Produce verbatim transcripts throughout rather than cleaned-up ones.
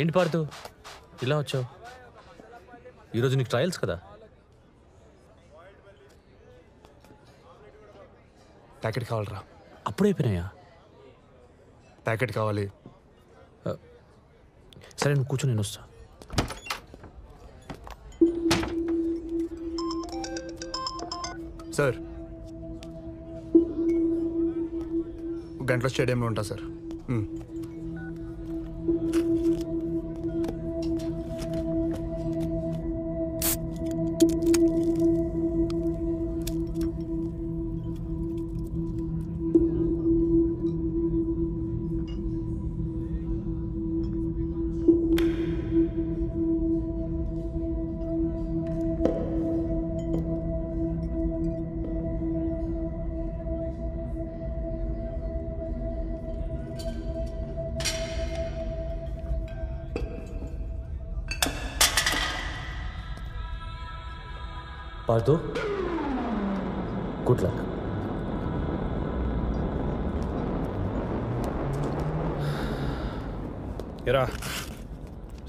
ఏంటి పార్థు ఇలా వచ్చావు? ఈరోజు నీకు ట్రయల్స్ కదా? ప్యాకెట్ కావాలరా? అప్పుడైపోయినాయా? ప్యాకెట్ కావాలి. సరే నువ్వు కూర్చో, నేను వస్తా. సార్ గంటలో స్టేడియంలో ఉంటా sir. Parthu, good luck. Here,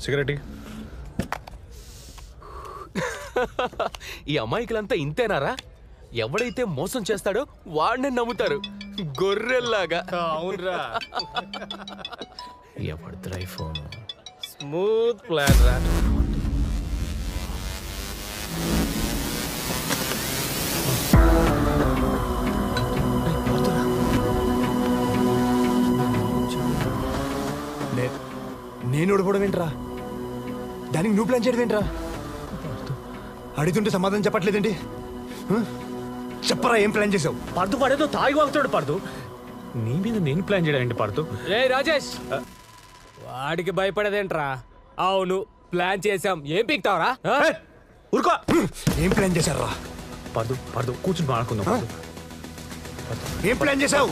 cigarette. ఈ అమాయకులంతా ఇంతేనారా? ఎవడైతే మోసం చేస్తాడో వాడిని నమ్ముతారు గొర్రెల్లాగా. అవునరా, ఎవరిద్ర ఐఫోన్ స్మూత్ ప్లాన్ రా. నేను ఓడిపోవడం ఏంట్రా? దానికి నువ్వు ప్లాన్ చేయడం ఏంట్రా? అడుగుతుంటే సమాధానం చెప్పట్లేదండి. చెప్పరా ఏం ప్లాన్ చేసావు? పార్థు పడేదో తాగి వాగుతాడు. పార్థు నీ మీద నేను ప్లాన్ చేయడానికి? పార్థు రే రాజేష్, వాడికి భయపడేదేంట్రా? అవును ప్లాన్ చేసాం. ఏం పీక్తావరా? ఊరుకో. ఏం ప్లాన్ చేశారా? పార్థు పార్థు కూర్చుని మాట్లాడుకుందాం. ఏం ప్లాన్ చేసావు?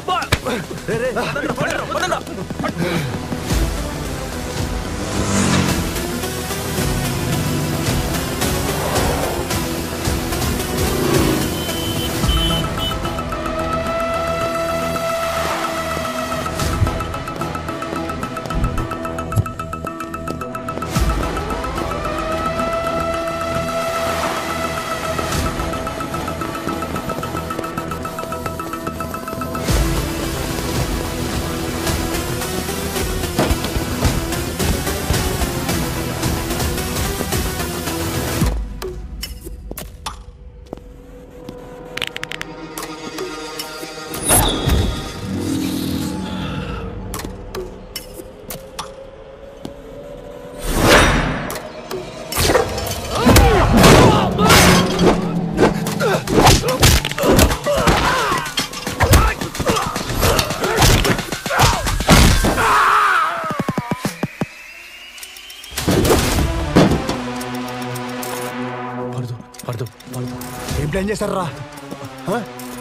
ఏం చేశారు రా?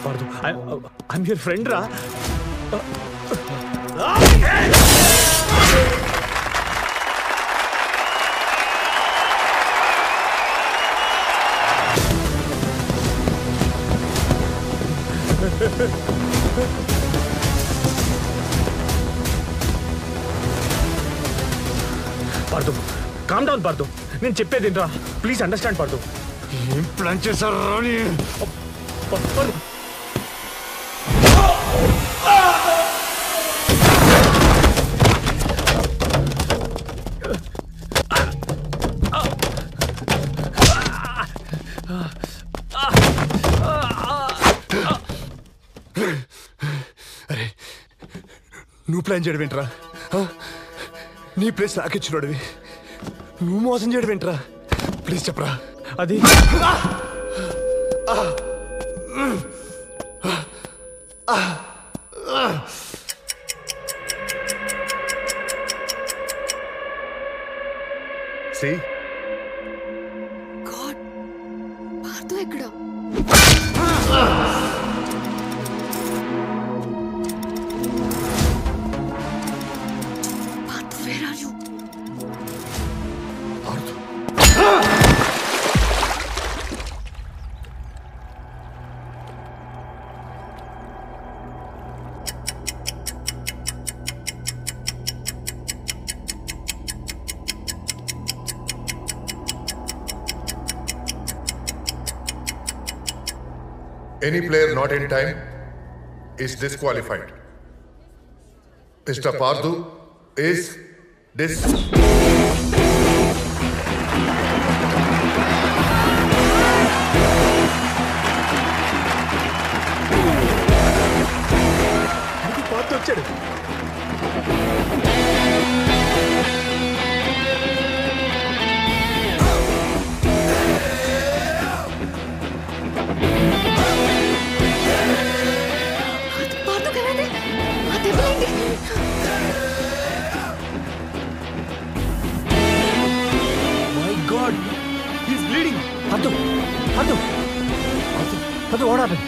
పార్థు ఐఎమ్ యువర్ ఫ్రెండ్ రా. Partha calm down. పార్థు నేను చెప్పేది ఏంట్రా? Please understand. పార్థు ఏం ప్లాన్ చేశారు? అరే నువ్వు ప్లాన్ చేయడం ఏంట్రా? నీ ప్లేస్ నాకిచ్చినోడివి, నువ్వు మోసం చేయడం ఏంట్రా? ప్లీజ్ చెప్పరా. అది ఎక్కడ? Any player not in time is disqualified. Mister Parthu is disqualified. Parthu, what happened?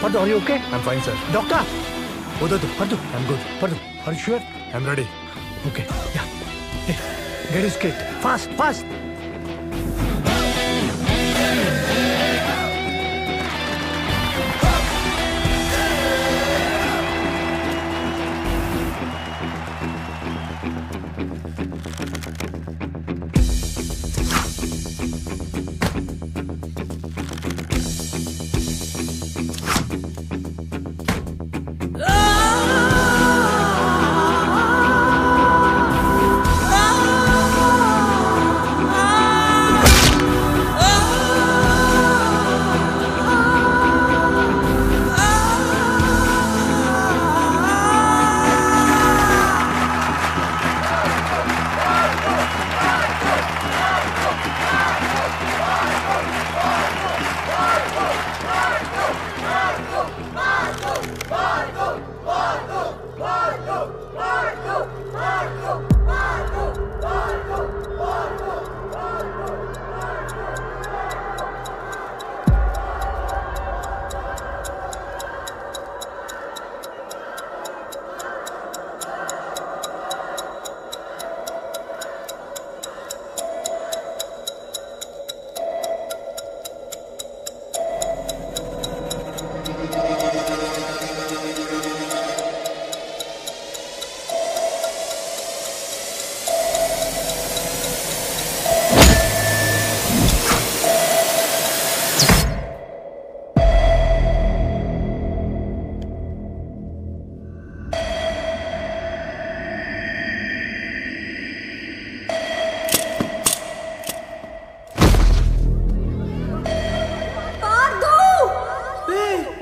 Parthu, are you okay? I'm fine, sir. Doctor! Parthu, I'm good. Parthu, are you sure? I'm ready. Okay, yeah. Hey, get his kit. Fast, fast!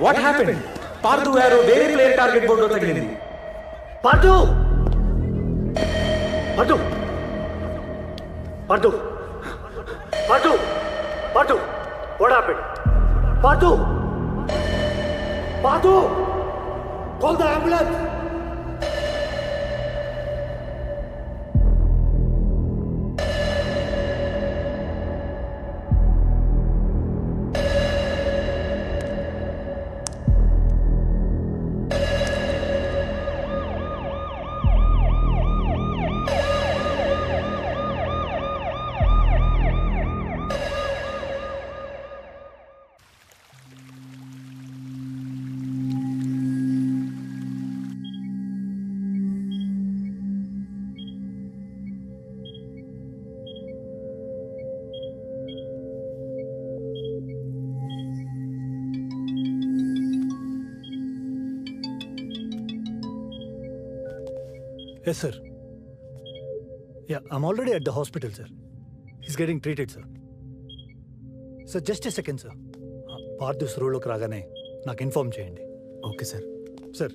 What happened? Parthu yaru very player target board tagilindi. Parthu! Parthu! Parthu! Parthu! Parthu! What happened? Parthu! Parthu! Call the ambulance! Yes, sir. Yeah, I'm already at the hospital, sir. He's getting treated, sir. Sir, just a second, sir. Parthu's role of Ragane, nak inform cheyandi. Okay, sir. Sir,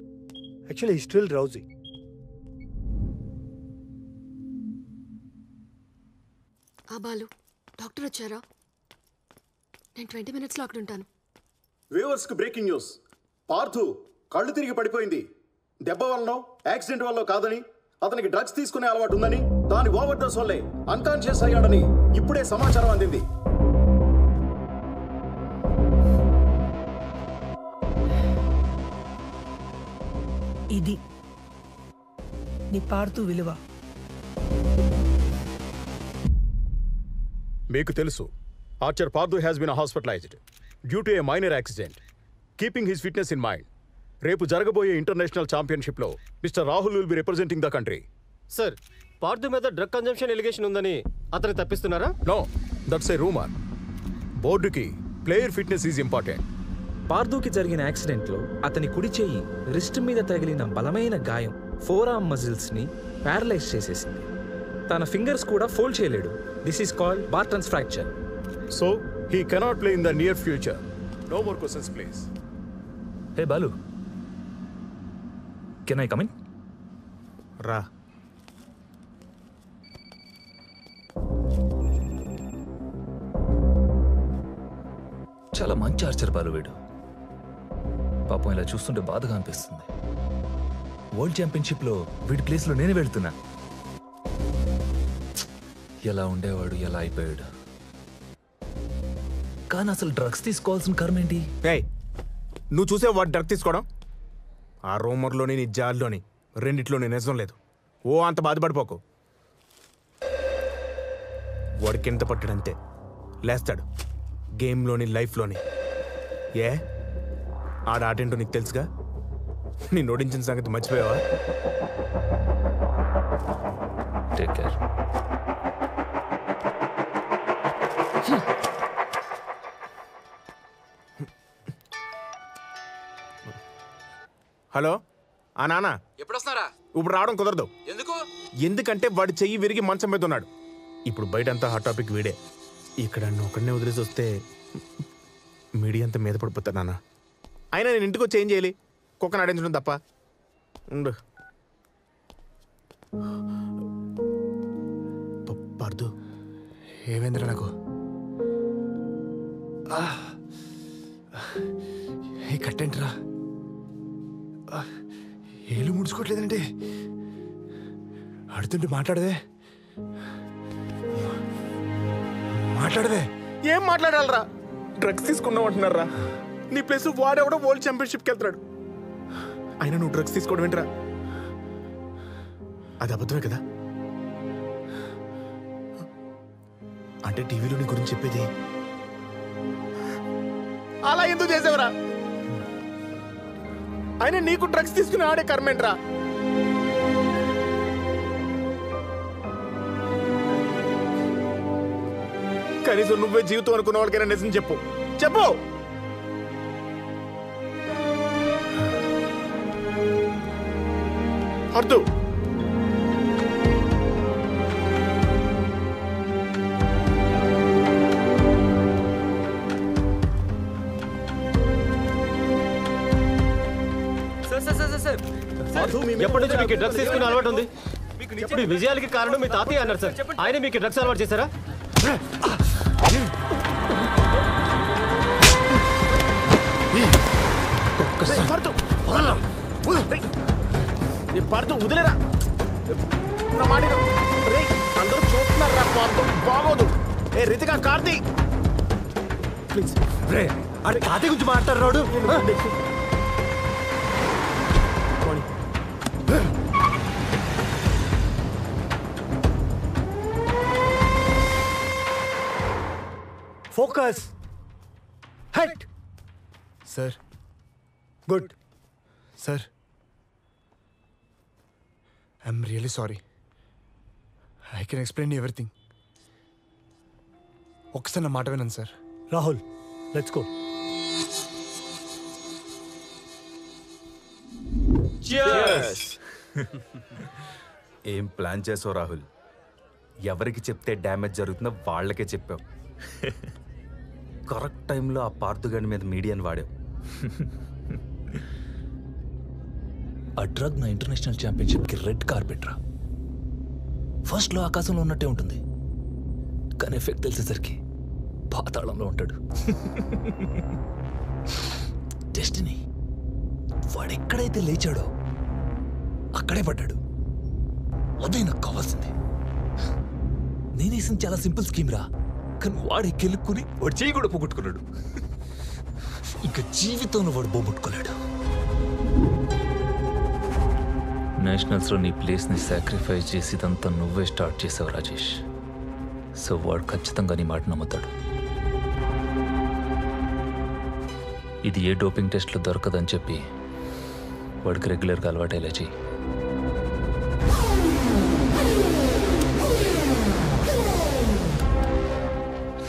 actually, he's still drowsy. Ah, Balu, doctor achara. Nen twenty minutes locked untanu. Viewers ku breaking news. Parthu kallu tirigi padipoyindi. దెబ్బ వల్లనో accident వల్ల కాదని అతనికి drugs తీసుకునే అలవాటు ఉందని దాని over dose వల్లే అన్కాన్షియస్ అయ్యాడని ఇప్పుడే సమాచారం అందింది. ఇది నీ పార్తు విలువ మీకు తెలుసు. Archer Parthu has been hospitalised due to a minor accident. Keeping his fitness in mind, రేపు జరగబోయే ఇంటర్నేషనల్ ఛాంపియన్షిప్లో mister Rahul will be representing the country. Sir, Parthu మీద డ్రగ్ కన్జంప్షన్ ఎలిగేషన్ ఉందని అతను తప్పిస్తున్నారా? No, that's a rumour. బోర్డుకి ప్లేయర్ ఫిట్నెస్ ఈజ్ ఇంపార్టెంట్. పార్థుకి జరిగిన యాక్సిడెంట్లో అతని కుడి చేయి రిస్ట్ మీద తగిలిన బలమైన గాయం ఫోర్ ఆర్మ్ మజిల్స్ని ప్యారలైజ్ చేసేసింది. తన ఫింగర్స్ కూడా ఫోల్డ్ చేయలేడు. This is called Barton's fracture. So he cannot play in the near future. No more questions please. Hey Balu, can I come in? రా. చాలా మంచి ఆర్చర్ బాలు వీడు. పాపం ఇలా చూస్తుంటే బాధగా అనిపిస్తుంది. వరల్డ్ ఛాంపియన్షిప్లో వీడి ప్లేస్లో నేనే వెళ్తున్నా. ఎలా ఉండేవాడు, ఎలా అయిపోయాడు. కానీ అసలు డ్రగ్స్ తీసుకోవాల్సిన కర్మ ఏంటి? నువ్వు చూసే వాడు డ్రగ్ తీసుకోవడం? ఆ రూమర్లోని నీ జాల్లోని రెండిట్లో నేను నిజం లేదు. ఓ అంత బాధపడిపోకు. వాడికి ఎంత పట్టాడంతే లేస్తాడు. గేమ్లోని లైఫ్లోని ఏ ఆడ ఆటేంటో నీకు తెలుసుగా. నేను ఓడించిన సంగతి మర్చిపోయావా? Take care. హలో ఆ నాన్న, ఎప్పుడు వస్తున్నారా? ఇప్పుడు రావడం కుదరదు. ఎందుకు? ఎందుకంటే వాడి చెయ్యి విరిగి మంచం మీద ఉన్నాడు. ఇప్పుడు బయటంతా హాట్ టాపిక్ వీడే. ఇక్కడ ఒకరినే వదిలేసి వస్తే మీడియా అంతా మీద పడిపోతాడు నాన్న. అయినా నేను ఇంటికి వచ్చి ఏం చేయాలి? కుక్కను ఆడించడం తప్ప. పార్థు ఏమైందిరా నాకు? ఏ కట్టేంటరా? ఏళ్ళు ముడుచుకోవట్లేదండి. అడుతుంటే మాట్లాడదే మాట్లాడదే ఏం మాట్లాడాలరా? డ్రగ్స్ తీసుకున్నాం అంటున్నారా? నీ ప్లేస్ వాడెవడో వరల్డ్ ఛాంపియన్షిప్కి వెళ్తున్నాడు. అయినా నువ్వు డ్రగ్స్ తీసుకోవడం ఏంటరా? అది అబద్ధమే కదా. అంటే టీవీలో నీ గురించి చెప్పేది. అలా ఎందుకు చేసేవరా? అయినా నీకు డ్రగ్స్ తీసుకుని ఆడే కర్మేంట్రా? కనీసం నువ్వే జీవితం అనుకున్న వాళ్ళకైనా నిజం చెప్పు. చెప్పు. అర్థం ఎప్పటి నుంచి మీకు డ్రగ్స్ తీసుకునే అలవాటు ఉంది? ఇప్పుడు విజయాలకి కారణం మీ తాతయ్య అన్నారు సార్. ఆయన మీకు డ్రగ్స్ అలవాటు చేశారా? వదిలేరా అందరూ చూస్తున్నారా? బాగోదు. ఏ రితికా, కార్తీ ప్లీజ్. అంటే తాతయ్య గురించి మాట్లాడరాడు. ఫోకస్. హట్ sir. Good sir. I'm really sorry. I can explain everything. ఒక్కసారి మాట వినండి sir. Rahul, let's go. Cheers. ఏం ప్లాన్ చేసావు రాహుల్? ఎవరికి చెప్తే డ్యామేజ్ జరుగుతుందో వాళ్ళకే చెప్పావు. కరెక్ట్ టైంలో ఆ పార్థుగడి మీద మీడియాని వాడావు. ఆ డ్రగ్ నా ఇంటర్నేషనల్ ఛాంపియన్షిప్కి రెడ్ కార్పెట్రా. ఫస్ట్లో ఆకాశంలో ఉన్నట్టే ఉంటుంది, కానీ ఎఫెక్ట్ తెలిసేసరికి పాతాళంలో ఉంటాడు. డెస్టినీ వాడెక్కడైతే లేచాడో అక్కడే పడ్డాడు. అదే నాకు కావాల్సింది. నేనేసిన చాలా సింపుల్ స్కీమ్ రా, కానీ వాడే గెలుక్కుని వాడు చేయి కూడా పోగొట్టుకున్నాడు. ఇంకా జీవితంలో వాడు పోగొట్టుకోలేడు. నేషనల్స్లో నీ ప్లేస్ని సాక్రిఫైస్ చేసి ఇదంతా నువ్వే స్టార్ట్ చేసావు రాజేష్. సో వాడు ఖచ్చితంగా నీ మాట నమ్ముతాడు. ఇది ఏ డోపింగ్ టెస్ట్లో దొరకదని చెప్పి వాడికి రెగ్యులర్గా అలవాటేలా చేయి.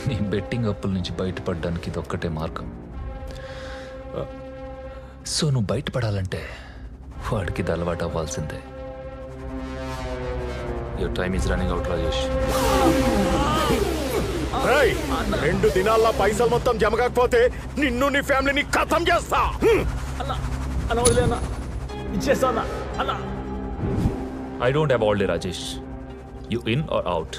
నీ బెట్టింగ్ అప్పుల నుంచి బయటపడడానికి ఇది ఒక్కటే మార్గం. ఆ సో నువ్వు బయటపడాలంటే వాడికి ఇది అలవాటు అవ్వాల్సిందే. Your time is running out Rajesh. రెండు దినాల్లో పైసలు మొత్తం జమ కాకపోతే నిన్ను నీ ఫ్యామిలీని ఖతం చేస్తా. I don't have all day, Rajesh. You in or out?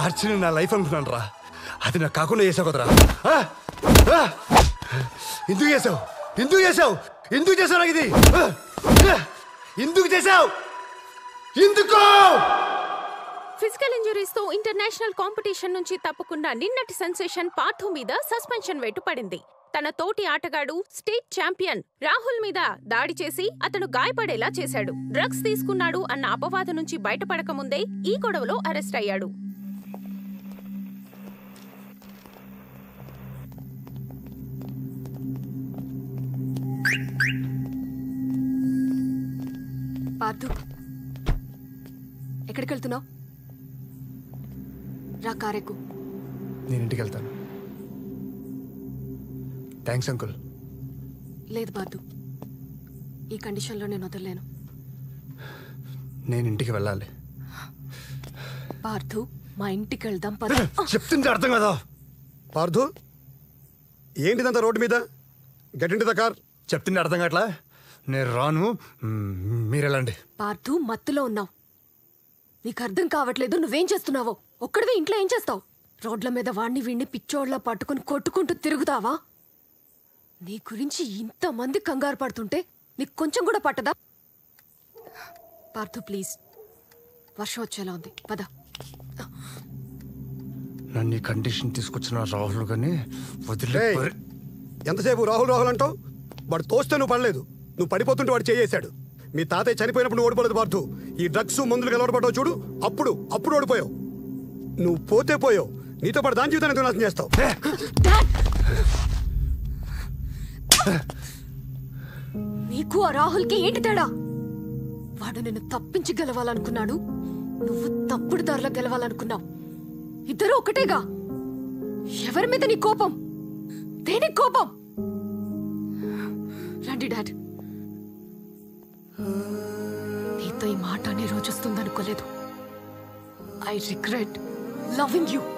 ఆర్చని నా లైఫ్ అనుకున్నాను రా, అది నాకు కాకుండా చేసావు కదరా. ఎందుకు చేసావు ఎందుకు చేసావు ఎందుకు చేసావు నాకు ఇది ఎందుకు చేసావు? ఎందుకు ఫిజికల్ ఇంజురీస్ తో ఇంటర్నేషనల్ కాంపిటీషన్ నుంచి తప్పకుండా నిన్నటి సెన్సేషన్ పార్థు మీద సస్పెన్షన్ వేటు పడింది. తన తోటి ఆటగాడు స్టేట్ ఛాంపియన్ రాహుల్ మీద దాడి చేసి అతను గాయపడేలా చేశాడు. డ్రగ్స్ తీసుకున్నాడు అన్న అపవాదం నుంచి బయటపడకముందే ఈ గొడవలో అరెస్ట్ అయ్యాడు. Parthu, where are you going? Come to the car. I'm going to thanks, uncle. No, Parthu. I'm not going to go to this condition. I'm going to go to Parthu, I'm going to go to the Parthu, why are you road? Get into the car. I'm going to go Neranu, Miralandi. Parthu, Matlo now. Nikardun Kavatledu, no vengeance to Navo. Okada inclines though. Rodla made the Vandi Windy Pichola Patukun Kotukun to Tirugudava. Nikurinchi Inta Mandi Kangar Partunte, Nikunchunguda Patada. Parthu, please. Vasho Chalandi, Pada Nani condition Tiskuchana Rahulgane, Vadilay Yantasebu Rahul Rahulanto, but Tostanu Paledu. You can't do it. You can't do it. You can't do it. You I regret loving you.